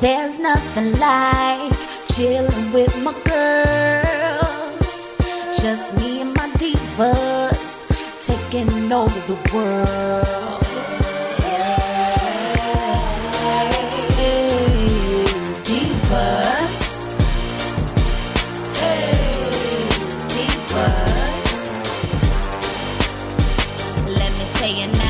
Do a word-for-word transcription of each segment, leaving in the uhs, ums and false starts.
There's nothing like chilling with my girls, just me and my divas, taking over the world. Hey, divas. Hey, divas. Let me tell you now,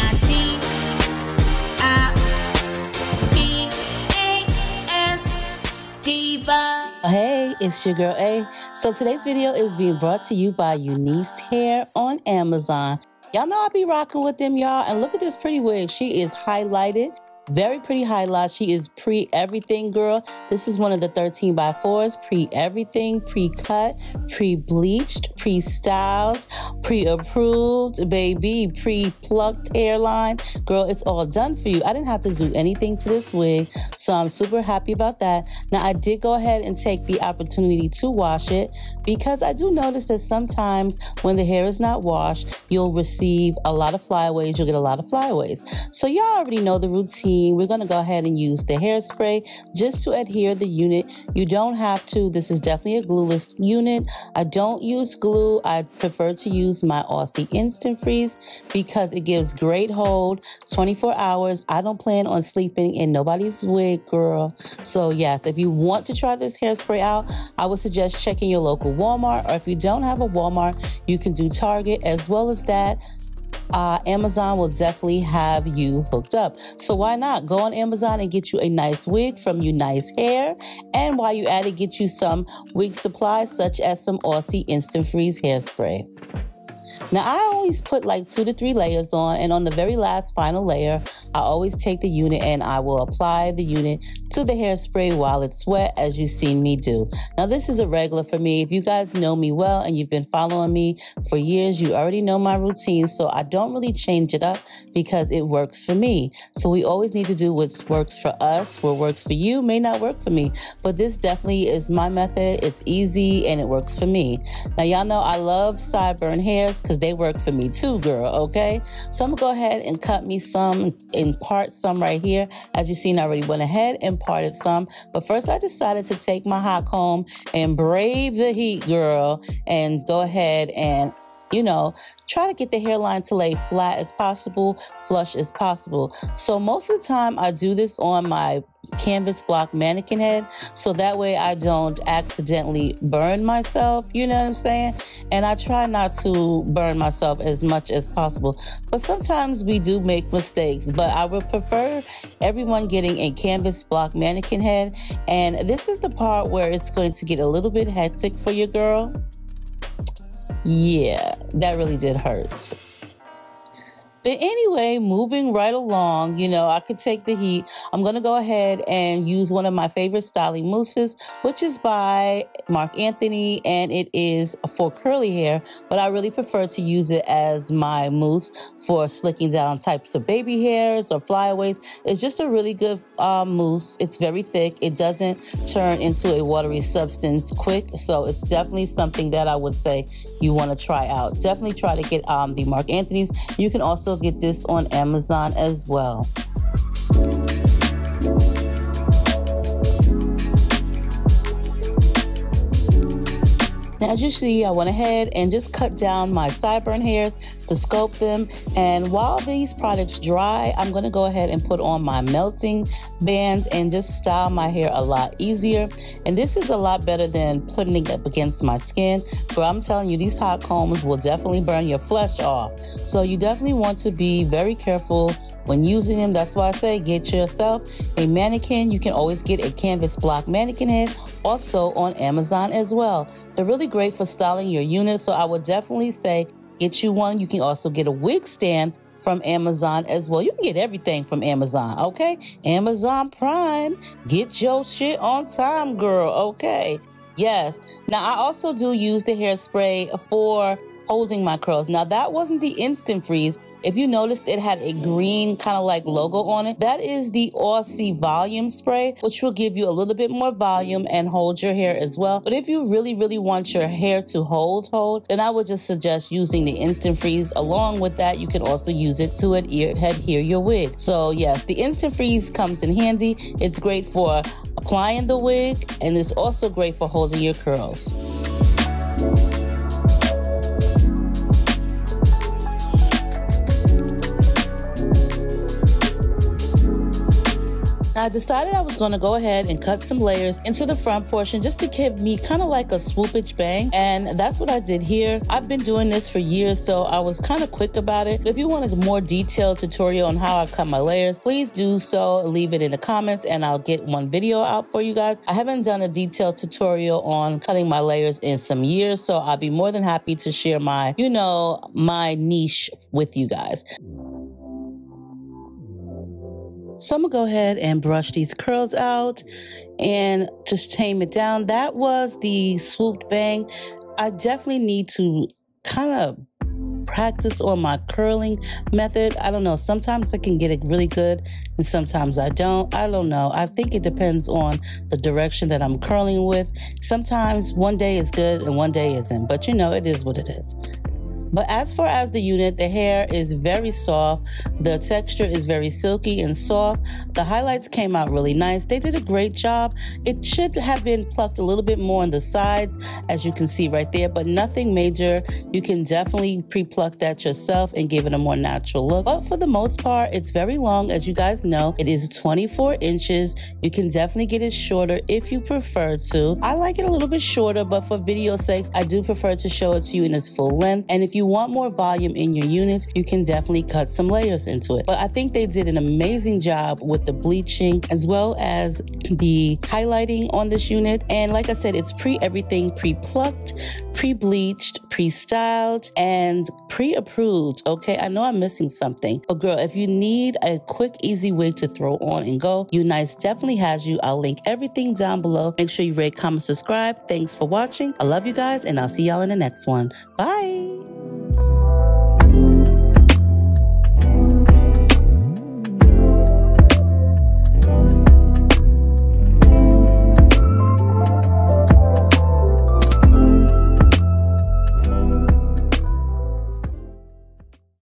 hey, it's your girl A. So today's video is being brought to you by Unice Hair on Amazon. Y'all know I be rocking with them, y'all. And look at this pretty wig. She is highlighted. Very pretty highlight. She is pre-everything, girl. This is one of the thirteen by fours. Pre-everything, pre-cut, pre-bleached, pre-styled, pre-approved, baby, pre-plucked hairline. Girl, it's all done for you. I didn't have to do anything to this wig, so I'm super happy about that. Now, I did go ahead and take the opportunity to wash it because I do notice that sometimes when the hair is not washed, you'll receive a lot of flyaways. You'll get a lot of flyaways. So y'all already know the routine. We're going to go ahead and use the hairspray just to adhere the unit. You don't have to. This is definitely a glueless unit. I don't use glue. I prefer to use my Aussie Instant Freeze because it gives great hold, twenty-four hours. I don't plan on sleeping in nobody's wig, girl. So yes, if you want to try this hairspray out, I would suggest checking your local Walmart, or if you don't have a Walmart, you can do Target as well as that. Uh, Amazon will definitely have you hooked up. So why not go on Amazon and get you a nice wig from Unice Hair? And while you're at it, get you some wig supplies such as some Aussie Instant Freeze hairspray. Now, I always put like two to three layers on, and on the very last final layer, I always take the unit and I will apply the unit to the hairspray while it's wet, as you've seen me do. Now, this is a regular for me. If you guys know me well and you've been following me for years, you already know my routine, so I don't really change it up because it works for me. So we always need to do what works for us. What works for you may not work for me, but this definitely is my method. It's easy and it works for me. Now, y'all know I love sideburn hairs because they work for me too, girl, okay? So I'm gonna go ahead and cut me some and part some right here. As you've seen, I already went ahead and parted some, but first I decided to take my hot comb and brave the heat, girl, and go ahead and, you know, try to get the hairline to lay flat as possible, flush as possible. So most of the time I do this on my canvas block mannequin head, so that way I don't accidentally burn myself, you know what I'm saying? And I try not to burn myself as much as possible, but sometimes we do make mistakes. But I would prefer everyone getting a canvas block mannequin head, and this is the part where it's going to get a little bit hectic for your girl. Yeah, that really did hurt. But anyway, moving right along, you know, I could take the heat. I'm going to go ahead and use one of my favorite styling mousses, which is by Marc Anthony, and it is for curly hair, but I really prefer to use it as my mousse for slicking down types of baby hairs or flyaways. It's just a really good um, mousse. It's very thick. It doesn't turn into a watery substance quick, so it's definitely something that I would say you want to try out. Definitely try to get um, the Marc Anthony's. You can also get this on Amazon as well. Now, as you see, I went ahead and just cut down my sideburn hairs to sculpt them. And while these products dry, I'm going to go ahead and put on my melting bands and just style my hair a lot easier. And this is a lot better than putting it up against my skin. But I'm telling you, these hot combs will definitely burn your flesh off. So you definitely want to be very careful when using them. That's why I say get yourself a mannequin. You can always get a canvas block mannequin head also on Amazon as well. They're really great for styling your unit, so I would definitely say get you one. You can also get a wig stand from Amazon as well. You can get everything from Amazon, okay? Amazon Prime, get your shit on time, girl, okay? Yes. Now, I also do use the hairspray for holding my curls. Now that wasn't the Instant Freeze. If you noticed, it had a green kind of like logo on it. That is the Aussie volume spray, which will give you a little bit more volume and hold your hair as well. But if you really, really want your hair to hold, hold, then I would just suggest using the Instant Freeze. Along with that, you can also use it to adhere, adhere your wig. So yes, the Instant Freeze comes in handy. It's great for applying the wig, and it's also great for holding your curls. I decided I was going to go ahead and cut some layers into the front portion just to give me kind of like a swoopage bang, and that's what I did here. I've been doing this for years, so I was kind of quick about it. But if you want a more detailed tutorial on how I cut my layers, please do so. Leave it in the comments and I'll get one video out for you guys. I haven't done a detailed tutorial on cutting my layers in some years, so I'll be more than happy to share my, you know, my niche with you guys. So I'm gonna go ahead and brush these curls out and just tame it down. That was the swooped bang. I definitely need to kind of practice on my curling method. I don't know, sometimes I can get it really good and sometimes I don't. I don't know. I think it depends on the direction that I'm curling with. Sometimes one day is good and one day isn't, but you know, it is what it is. But as far as the unit, the hair is very soft. The texture is very silky and soft. The highlights came out really nice. They did a great job. It should have been plucked a little bit more on the sides, as you can see right there, but nothing major. You can definitely pre-pluck that yourself and give it a more natural look. But for the most part, it's very long. As you guys know, it is twenty-four inches. You can definitely get it shorter if you prefer to. I like it a little bit shorter, but for video sakes, I do prefer to show it to you in its full length. And if you If you want more volume in your units, you can definitely cut some layers into it. But I think they did an amazing job with the bleaching as well as the highlighting on this unit. And like I said, it's pre everything pre-plucked, pre-bleached, pre-styled, and pre-approved. Okay, I know I'm missing something, but girl, if you need a quick, easy wig to throw on and go, Unice definitely has you. I'll link everything down below. Make sure you rate, comment, subscribe. Thanks for watching. I love you guys, and I'll see y'all in the next one. Bye.